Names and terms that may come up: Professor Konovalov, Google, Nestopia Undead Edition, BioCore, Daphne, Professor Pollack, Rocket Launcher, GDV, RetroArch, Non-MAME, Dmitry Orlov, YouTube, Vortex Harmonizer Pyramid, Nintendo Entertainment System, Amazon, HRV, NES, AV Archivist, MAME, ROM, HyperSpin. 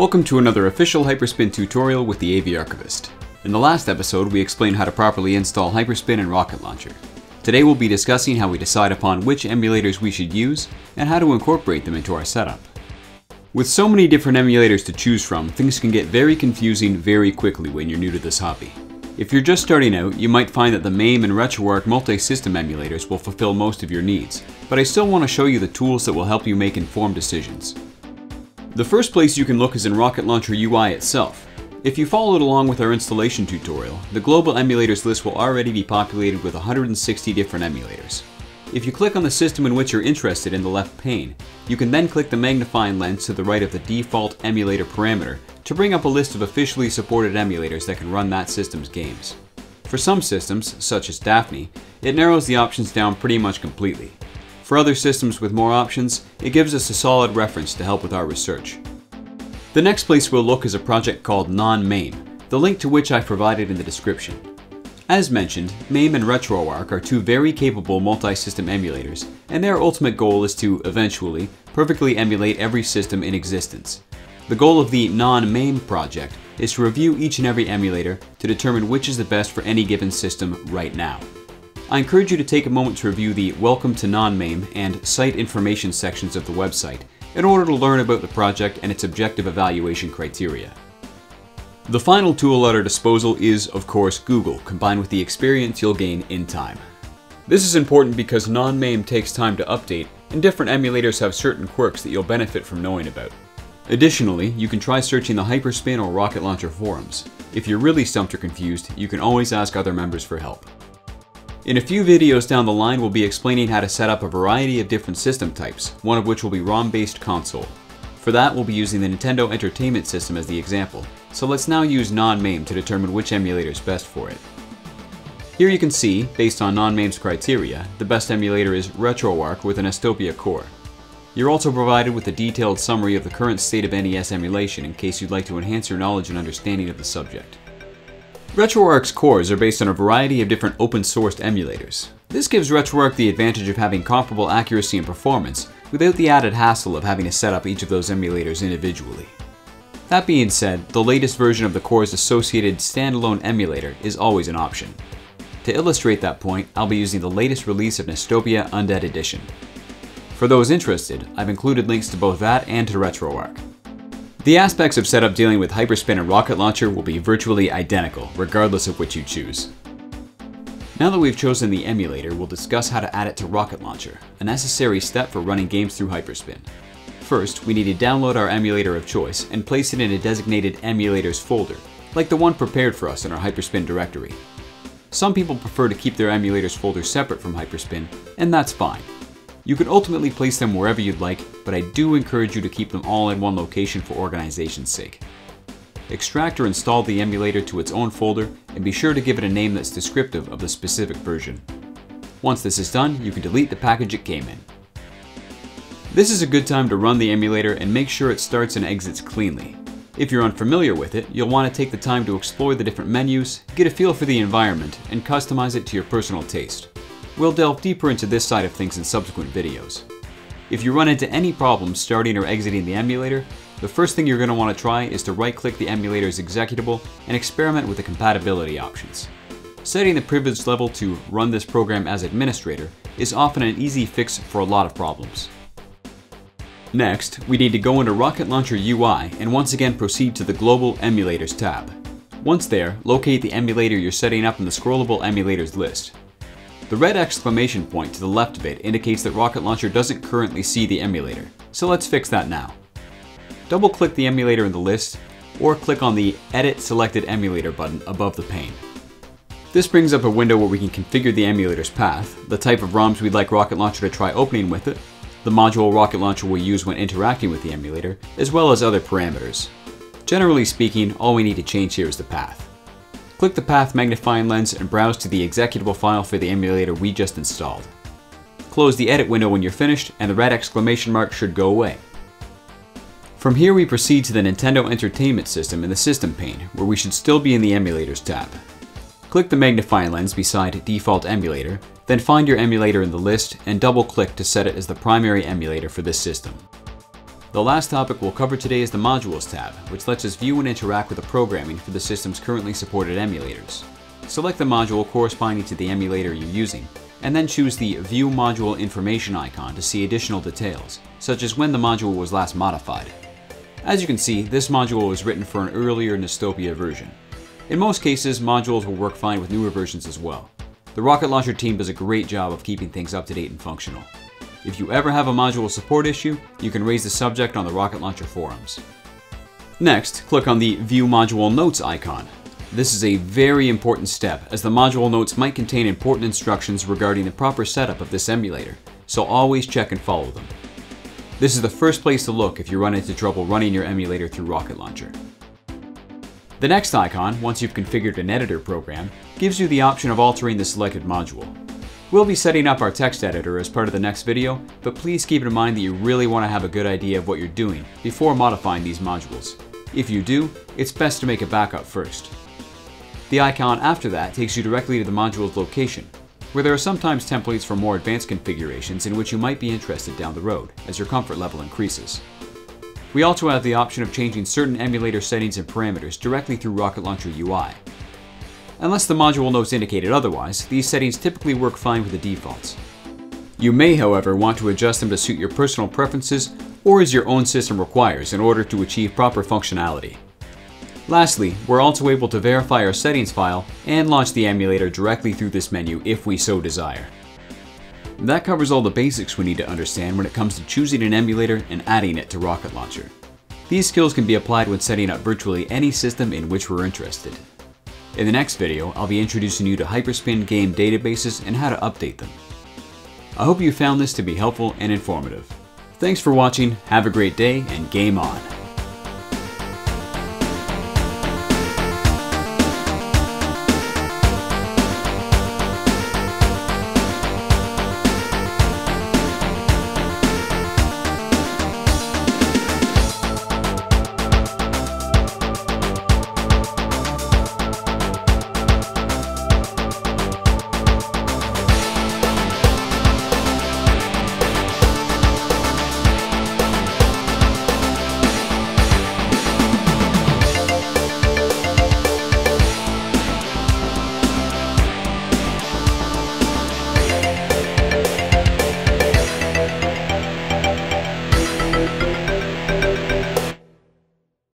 Welcome to another official Hyperspin tutorial with the AV Archivist. In the last episode, we explained how to properly install Hyperspin and Rocket Launcher. Today we'll be discussing how we decide upon which emulators we should use and how to incorporate them into our setup. With so many different emulators to choose from, things can get very confusing very quickly when you're new to this hobby. If you're just starting out, you might find that the MAME and RetroArch multi-system emulators will fulfill most of your needs, but I still want to show you the tools that will help you make informed decisions. The first place you can look is in Rocket Launcher UI itself. If you followed along with our installation tutorial, the global emulators list will already be populated with 160 different emulators. If you click on the system in which you're interested in the left pane, you can then click the magnifying lens to the right of the default emulator parameter to bring up a list of officially supported emulators that can run that system's games. For some systems, such as Daphne, it narrows the options down pretty much completely. For other systems with more options, it gives us a solid reference to help with our research. The next place we'll look is a project called Non-MAME, the link to which I've provided in the description. As mentioned, MAME and RetroArch are two very capable multi-system emulators, and their ultimate goal is to, eventually, perfectly emulate every system in existence. The goal of the Non-MAME project is to review each and every emulator to determine which is the best for any given system right now. I encourage you to take a moment to review the Welcome to Non-MAME and Site Information sections of the website in order to learn about the project and its objective evaluation criteria. The final tool at our disposal is, of course, Google, combined with the experience you'll gain in time. This is important because Non-MAME takes time to update, and different emulators have certain quirks that you'll benefit from knowing about. Additionally, you can try searching the Hyperspin or Rocket Launcher forums. If you're really stumped or confused, you can always ask other members for help. In a few videos down the line, we'll be explaining how to set up a variety of different system types, one of which will be ROM-based console. For that, we'll be using the Nintendo Entertainment System as the example, so let's now use Non-MAME to determine which emulator is best for it. Here you can see, based on Non-MAME's criteria, the best emulator is RetroArch with a Nestopia core. You're also provided with a detailed summary of the current state of NES emulation in case you'd like to enhance your knowledge and understanding of the subject. RetroArch's cores are based on a variety of different open-sourced emulators. This gives RetroArch the advantage of having comparable accuracy and performance without the added hassle of having to set up each of those emulators individually. That being said, the latest version of the core's associated standalone emulator is always an option. To illustrate that point, I'll be using the latest release of Nestopia Undead Edition. For those interested, I've included links to both that and to RetroArch. The aspects of setup dealing with Hyperspin and Rocket Launcher will be virtually identical, regardless of which you choose. Now that we've chosen the emulator, we'll discuss how to add it to Rocket Launcher, a necessary step for running games through Hyperspin. First, we need to download our emulator of choice and place it in a designated emulators folder, like the one prepared for us in our Hyperspin directory. Some people prefer to keep their emulators folder separate from Hyperspin, and that's fine. You can ultimately place them wherever you'd like, but I do encourage you to keep them all in one location for organization's sake. Extract or install the emulator to its own folder, and be sure to give it a name that's descriptive of the specific version. Once this is done, you can delete the package it came in. This is a good time to run the emulator and make sure it starts and exits cleanly. If you're unfamiliar with it, you'll want to take the time to explore the different menus, get a feel for the environment, and customize it to your personal taste. We'll delve deeper into this side of things in subsequent videos. If you run into any problems starting or exiting the emulator, the first thing you're going to want to try is to right-click the emulator's executable and experiment with the compatibility options. Setting the privilege level to Run This Program as Administrator is often an easy fix for a lot of problems. Next, we need to go into Rocket Launcher UI and once again proceed to the Global Emulators tab. Once there, locate the emulator you're setting up in the scrollable emulators list. The red exclamation point to the left of it indicates that Rocket Launcher doesn't currently see the emulator, so let's fix that now. Double-click the emulator in the list, or click on the Edit Selected Emulator button above the pane. This brings up a window where we can configure the emulator's path, the type of ROMs we'd like Rocket Launcher to try opening with it, the module Rocket Launcher will use when interacting with the emulator, as well as other parameters. Generally speaking, all we need to change here is the path. Click the Path magnifying lens and browse to the executable file for the emulator we just installed. Close the edit window when you're finished, and the red exclamation mark should go away. From here we proceed to the Nintendo Entertainment System in the System pane, where we should still be in the Emulators tab. Click the magnifying lens beside Default Emulator, then find your emulator in the list and double-click to set it as the primary emulator for this system. The last topic we'll cover today is the Modules tab, which lets us view and interact with the programming for the system's currently supported emulators. Select the module corresponding to the emulator you're using, and then choose the View Module Information icon to see additional details, such as when the module was last modified. As you can see, this module was written for an earlier Nestopia version. In most cases, modules will work fine with newer versions as well. The Rocket Launcher team does a great job of keeping things up to date and functional. If you ever have a module support issue, you can raise the subject on the Rocket Launcher forums. Next, click on the View Module Notes icon. This is a very important step, as the module notes might contain important instructions regarding the proper setup of this emulator, so always check and follow them. This is the first place to look if you run into trouble running your emulator through Rocket Launcher. The next icon, once you've configured an editor program, gives you the option of altering the selected module. We'll be setting up our text editor as part of the next video, but please keep in mind that you really want to have a good idea of what you're doing before modifying these modules. If you do, it's best to make a backup first. The icon after that takes you directly to the module's location, where there are sometimes templates for more advanced configurations in which you might be interested down the road, as your comfort level increases. We also have the option of changing certain emulator settings and parameters directly through Rocket Launcher UI. Unless the module notes indicated otherwise, these settings typically work fine with the defaults. You may, however, want to adjust them to suit your personal preferences or as your own system requires in order to achieve proper functionality. Lastly, we're also able to verify our settings file and launch the emulator directly through this menu if we so desire. That covers all the basics we need to understand when it comes to choosing an emulator and adding it to Rocket Launcher. These skills can be applied when setting up virtually any system in which we're interested. In the next video, I'll be introducing you to Hyperspin game databases and how to update them. I hope you found this to be helpful and informative. Thanks for watching, have a great day, and game on!